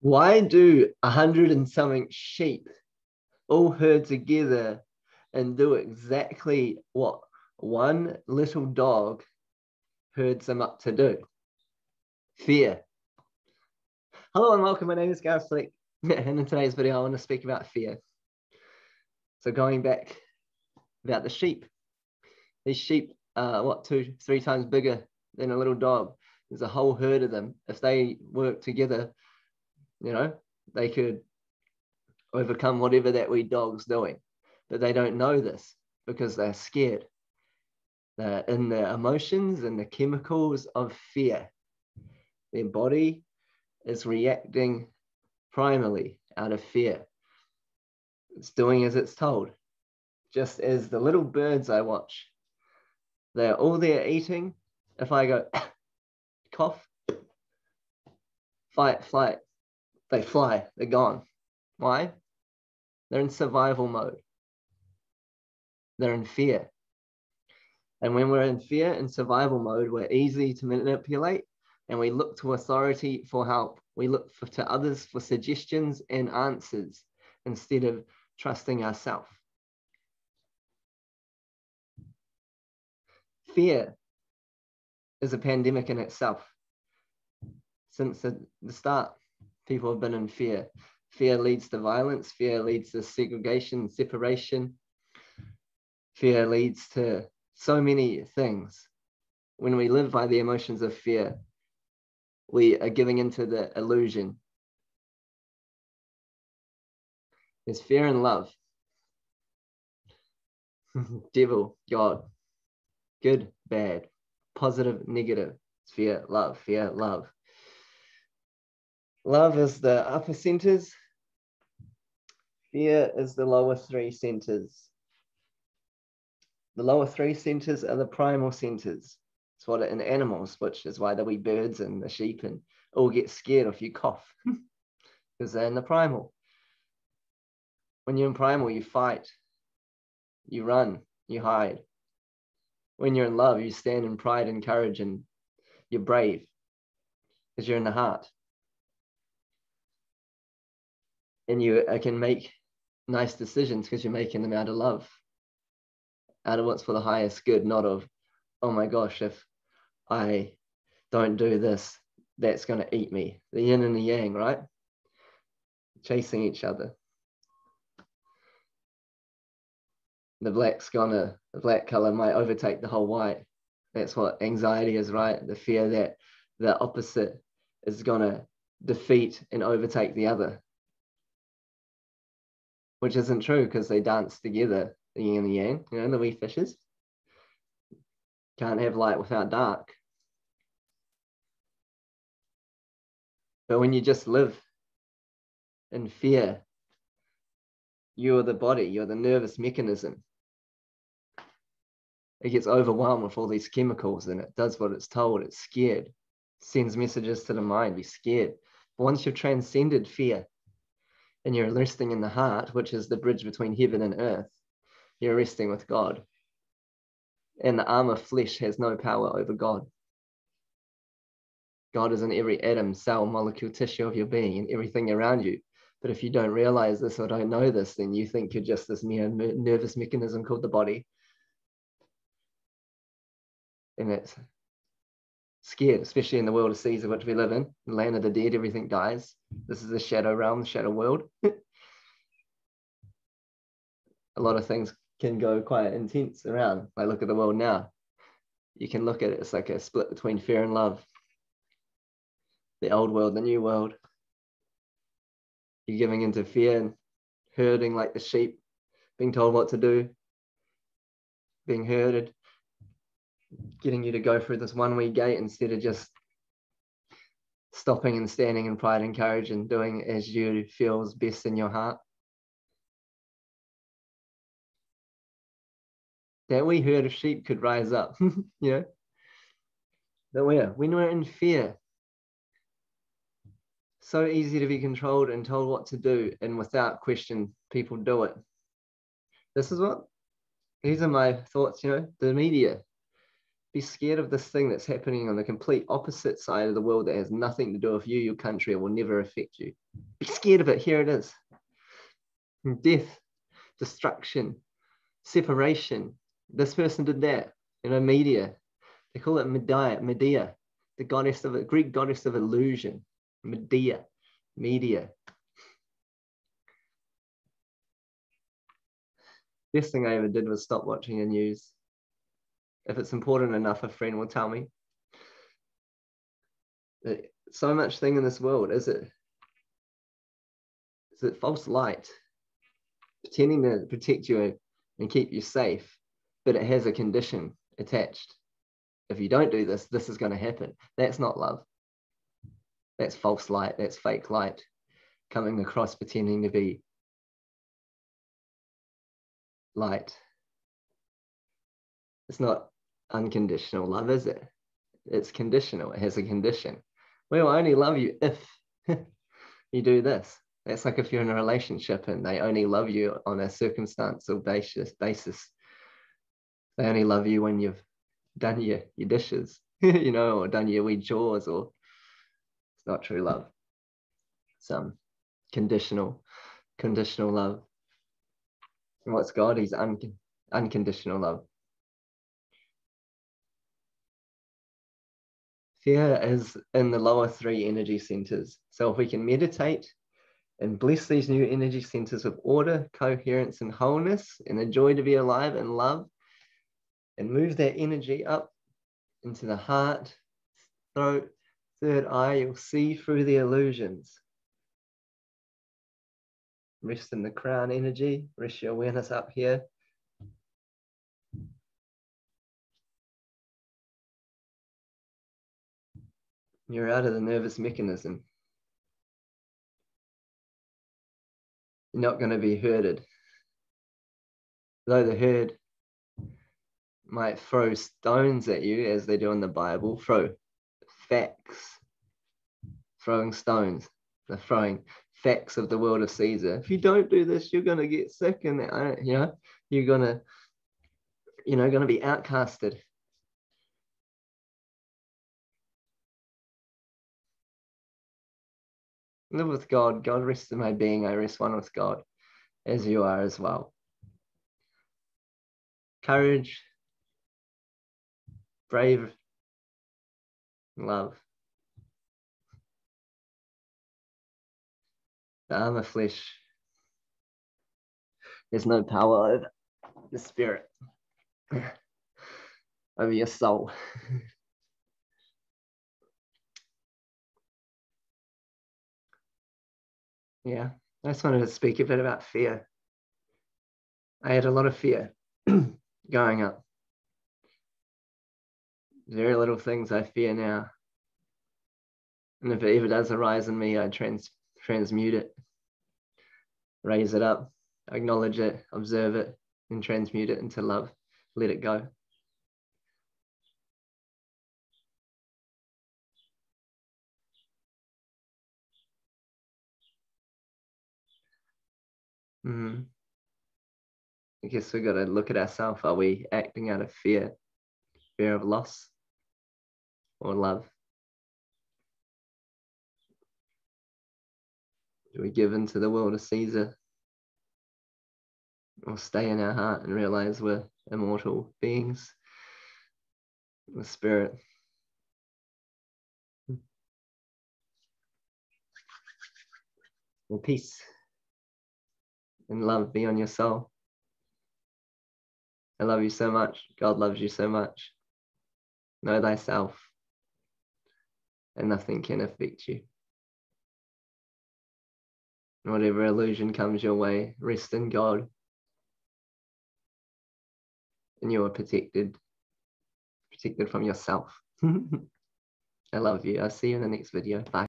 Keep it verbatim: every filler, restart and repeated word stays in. Why do a hundred and something sheep all herd together and do exactly what one little dog herds them up to do? Fear. Hello and welcome, my name is Gareth Fleck, and in today's video I want to speak about fear. So going back about the sheep. These sheep are what, two, three times bigger than a little dog. There's a whole herd of them. If they work together, you know, they could overcome whatever that wee dog's doing. But they don't know this because they're scared. They're in the emotions and the chemicals of fear. Their body is reacting primarily out of fear. It's doing as it's told. Just as the little birds I watch, they're all there eating. If I go cough, fight, flight, they fly, they're gone. Why? They're in survival mode. They're in fear. And when we're in fear and survival mode, we're easy to manipulate and we look to authority for help. We look for, to others for suggestions and answers instead of trusting ourselves. Fear is a pandemic in itself. Since the, the start, people have been in fear. Fear leads to violence. Fear leads to segregation, separation. Fear leads to so many things. When we live by the emotions of fear, we are giving into the illusion. There's fear and love. Devil, God, good, bad, positive, negative. Fear, love, fear, love. Love is the upper centers. Fear is the lower three centers. The lower three centers are the primal centers. It's what in animals, which is why the wee birds and the sheep and all get scared if you cough, because they're in the primal. When you're in primal, you fight, you run, you hide. When you're in love, you stand in pride and courage, and you're brave because you're in the heart. And you can make nice decisions because you're making them out of love, out of what's for the highest good, not of, oh my gosh, if I don't do this, that's going to eat me. The yin and the yang, right? Chasing each other. The black's gonna, the black color might overtake the whole white. That's what anxiety is, right? The fear that the opposite is gonna defeat and overtake the other. Which isn't true because they dance together, the yin and the yang, you know, the wee fishes. Can't have light without dark. But when you just live in fear, you're the body, you're the nervous mechanism. It gets overwhelmed with all these chemicals and it does what it's told, it's scared. Sends messages to the mind, be scared. But once you've transcended fear, and you're resting in the heart, which is the bridge between heaven and earth, you're resting with God. And the arm of flesh has no power over God. God is in every atom, cell, molecule, tissue of your being and everything around you. But if you don't realize this or don't know this, then you think you're just this mere nervous mechanism called the body. And it's scared, especially in the world of seas of which we live in, the land of the dead, everything dies. This is the shadow realm, the shadow world. A lot of things can go quite intense around. I look at the world now. You can look at it, it's like a split between fear and love. The old world, the new world. You're giving into fear and herding like the sheep, being told what to do, being herded. Getting you to go through this one-way gate instead of just stopping and standing in pride and courage and doing as you feels best in your heart. That wee herd of sheep could rise up, you know. But where? When we're in fear, so easy to be controlled and told what to do, and without question, people do it. This is what, these are my thoughts, you know, the media. be scared of this thing that's happening on the complete opposite side of the world that has nothing to do with you, your country, and will never affect you. Be scared of it. Here it is. Death, destruction, separation. This person did that. You know, Medea. They call it Medea, Medea, the goddess of the Greek goddess of illusion. Medea, Medea. Best thing I ever did was stop watching the news. If it's important enough, a friend will tell me. So much thing in this world, is it? Is it false light? Pretending to protect you and keep you safe, but it has a condition attached. If you don't do this, this is going to happen. That's not love. That's false light. That's fake light coming across, pretending to be light. It's not unconditional love, is it? It's conditional. It has a condition. We will only love you if you do this. That's like if you're in a relationship and they only love you on a circumstantial basis. basis. They only love you when you've done your, your dishes, you know, or done your wee chores, or it's not true love. Some conditional, conditional love. And what's God? He's un, unconditional love. Fear is in the lower three energy centers. So if we can meditate and bless these new energy centers with order, coherence, and wholeness, and the joy to be alive and love, and move that energy up into the heart, throat, third eye, you'll see through the illusions. Rest in the crown energy, rest your awareness up here. You're out of the nervous mechanism. You're not going to be herded. Though the herd might throw stones at you, as they do in the Bible, throw facts, throwing stones. They're throwing facts of the world of Caesar. If you don't do this, you're going to get sick, and you know you're going to, you know, going to be outcasted. Live with God. God rests in my being. I rest one with God, as you are as well. Courage, brave, love. The armor flesh, there's no power over the spirit, over your soul. Yeah, I just wanted to speak a bit about fear. I had a lot of fear going up. Very little things I fear now. And if it ever does arise in me, I trans transmute it, raise it up, acknowledge it, observe it, and transmute it into love. Let it go. Mm-hmm. I guess we've got to look at ourselves. Are we acting out of fear? Fear of loss or love? Do we give into the world of Caesar? Or stay in our heart and realize we're immortal beings, the spirit? Well, peace and love be on your soul. I love you so much. God loves you so much. Know thyself, and nothing can affect you. Whatever illusion comes your way, rest in God, and you are protected, protected from yourself. I love you. I'll see you in the next video. Bye.